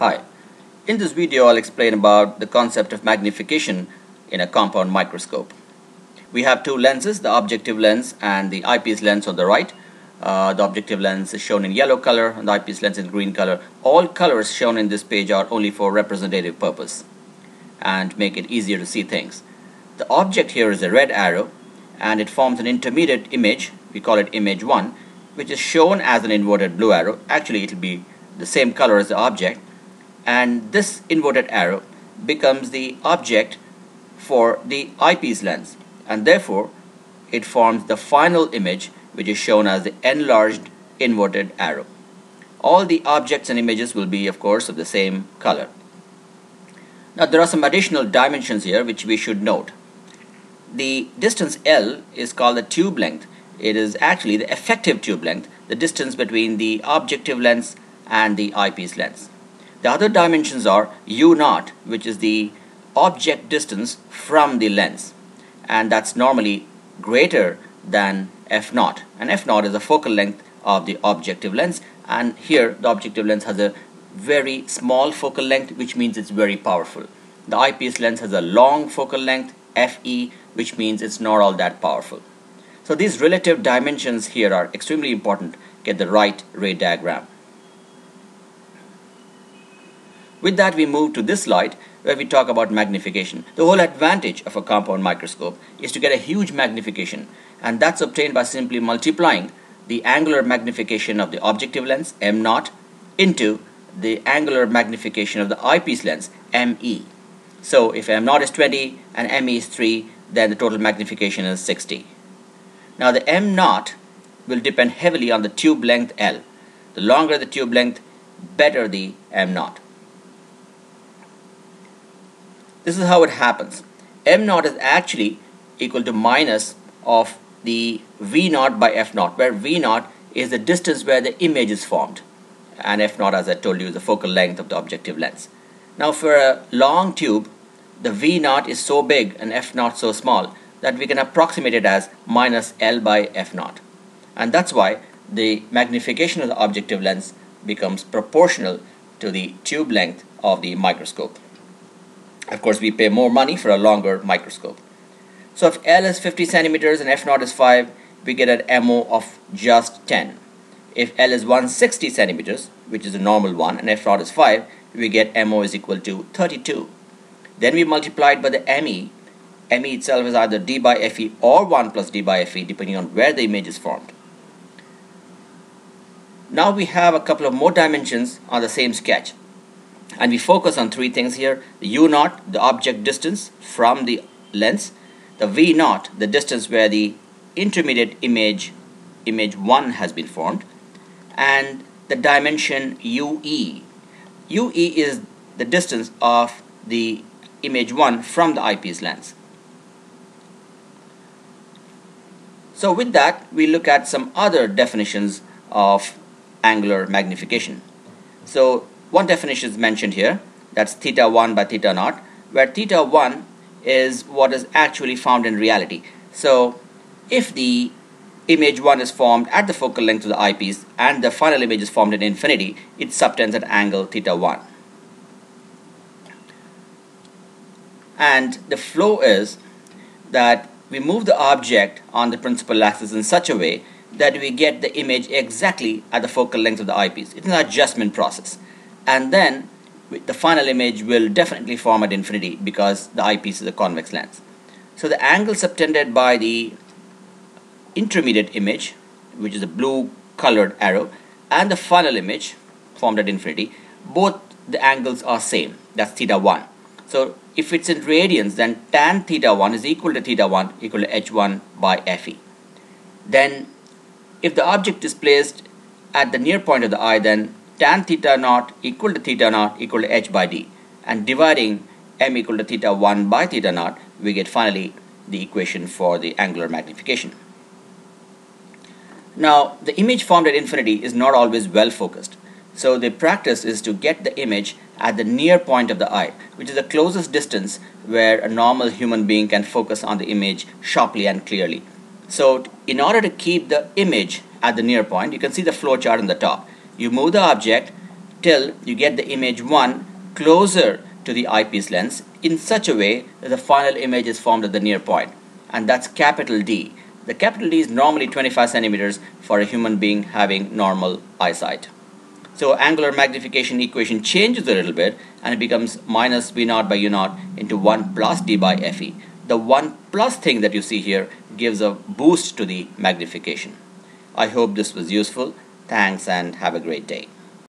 Hi, in this video I'll explain about the concept of magnification in a compound microscope. We have two lenses, the objective lens and the eyepiece lens on the right. The objective lens is shown in yellow color and the eyepiece lens in green color. All colors shown in this page are only for representative purpose and make it easier to see things. The object here is a red arrow and it forms an intermediate image, we call it image 1, which is shown as an inverted blue arrow. Actually it will be the same color as the object. And this inverted arrow becomes the object for the eyepiece lens, and therefore it forms the final image, which is shown as the enlarged inverted arrow. All the objects and images will be, of course, of the same color. Now there are some additional dimensions here which we should note. The distance L is called the tube length. It is actually the effective tube length, the distance between the objective lens and the eyepiece lens. The other dimensions are U0, which is the object distance from the lens, and that's normally greater than F0, and F0 is the focal length of the objective lens, and here the objective lens has a very small focal length, which means it's very powerful. The eyepiece lens has a long focal length, FE, which means it's not all that powerful. So these relative dimensions here are extremely important. Get the right ray diagram. With that, we move to this slide where we talk about magnification. The whole advantage of a compound microscope is to get a huge magnification, and that's obtained by simply multiplying the angular magnification of the objective lens, M0, into the angular magnification of the eyepiece lens, ME. So if M0 is 20 and ME is 3, then the total magnification is 60. Now the M0 will depend heavily on the tube length L. The longer the tube length, better the M0. This is how it happens. M0 is actually equal to minus of the V0 by F0, where V0 is the distance where the image is formed, and F0, as I told you, is the focal length of the objective lens. Now for a long tube, the V0 is so big and F0 so small that we can approximate it as minus L by F0, and that's why the magnification of the objective lens becomes proportional to the tube length of the microscope. Of course, we pay more money for a longer microscope. So if L is 50 centimeters and F0 is 5, we get an MO of just 10. If L is 160 centimeters, which is a normal one, and F0 is 5, we get MO is equal to 32. Then we multiply it by the ME. ME itself is either D by FE or 1 plus D by FE, depending on where the image is formed. Now we have a couple of more dimensions on the same sketch, and we focus on three things here: the U0, the object distance from the lens; the V0, the distance where the intermediate image 1 has been formed; and the dimension UE. UE is the distance of the image 1 from the eyepiece lens. So with that, we look at some other definitions of angular magnification. So one definition is mentioned here, that's theta 1 by theta 0, where theta 1 is what is actually found in reality. So if the image 1 is formed at the focal length of the eyepiece and the final image is formed at infinity, it subtends at angle theta 1. And the flow is that we move the object on the principal axis in such a way that we get the image exactly at the focal length of the eyepiece. It's an adjustment process. And then the final image will definitely form at infinity because the eyepiece is a convex lens. So the angle subtended by the intermediate image, which is a blue colored arrow, and the final image formed at infinity, both the angles are same. That's theta 1. So if it's in radians, then tan theta 1 is equal to theta 1 equal to H1 by FE. Then if the object is placed at the near point of the eye, then tan theta 0 equal to H by D, and dividing M equal to theta 1 by theta 0, we get finally the equation for the angular magnification. Now the image formed at infinity is not always well focused, so the practice is to get the image at the near point of the eye, which is the closest distance where a normal human being can focus on the image sharply and clearly. So in order to keep the image at the near point, you can see the flow chart on the top. You move the object till you get the image 1 closer to the eyepiece lens in such a way that the final image is formed at the near point, and that's capital D. The capital D is normally 25 centimeters for a human being having normal eyesight. So angular magnification equation changes a little bit and it becomes minus V naught by U naught into 1 plus D by FE. The 1 plus thing that you see here gives a boost to the magnification. I hope this was useful. Thanks and have a great day.